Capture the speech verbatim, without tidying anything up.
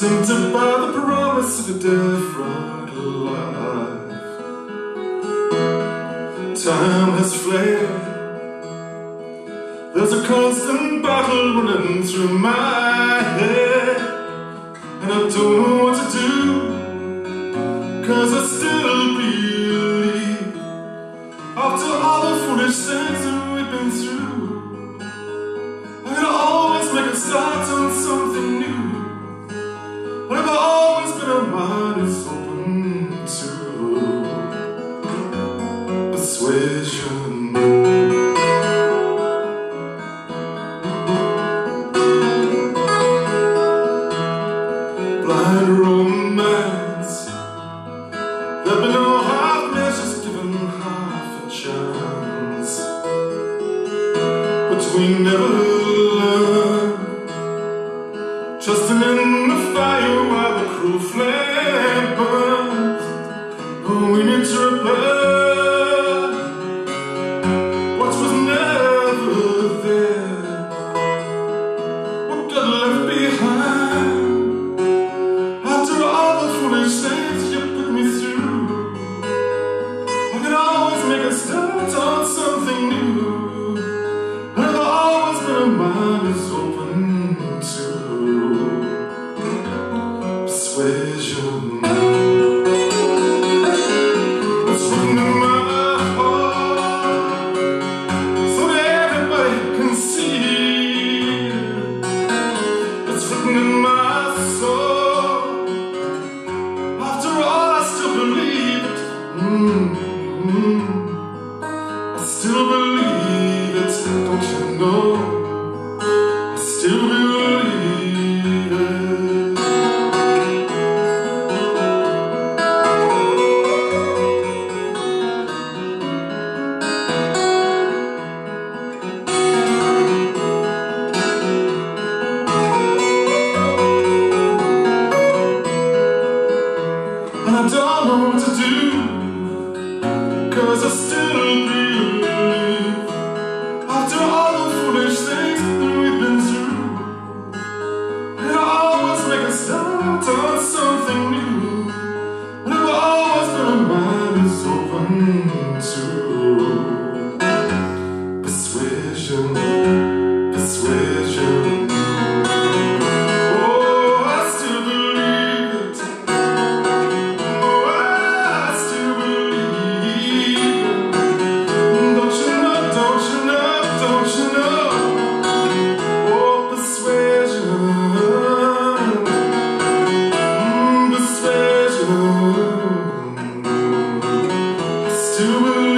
Tempted by the promise of a different life. Time has fled. There's a constant battle running through my head, and I don't know what to do, 'cause I still believe. After all the foolish things that we've been through, I could always make a start on something new. I've always been a mind is open to persuasion. Blind romance, there'll be no half measures given half a chance. But we never learn, trusting in the fire while the cruel flame burns. But we need to repair what was never there, what got left behind. After all the foolish things you put me through, I could always make a start on something new. I've always been a mind is open to persuasion. It's written in my heart, so that everybody can see. It's written in my soul. After all, I still believe it. Mm-hmm. I still believe it. Don't you know? I still believe it. I don't know what to do, 'cause I still believe. After all the foolish things that we've been through, I could always make a start on something new. And I've always been a mind is open to persuasion, persuasion. To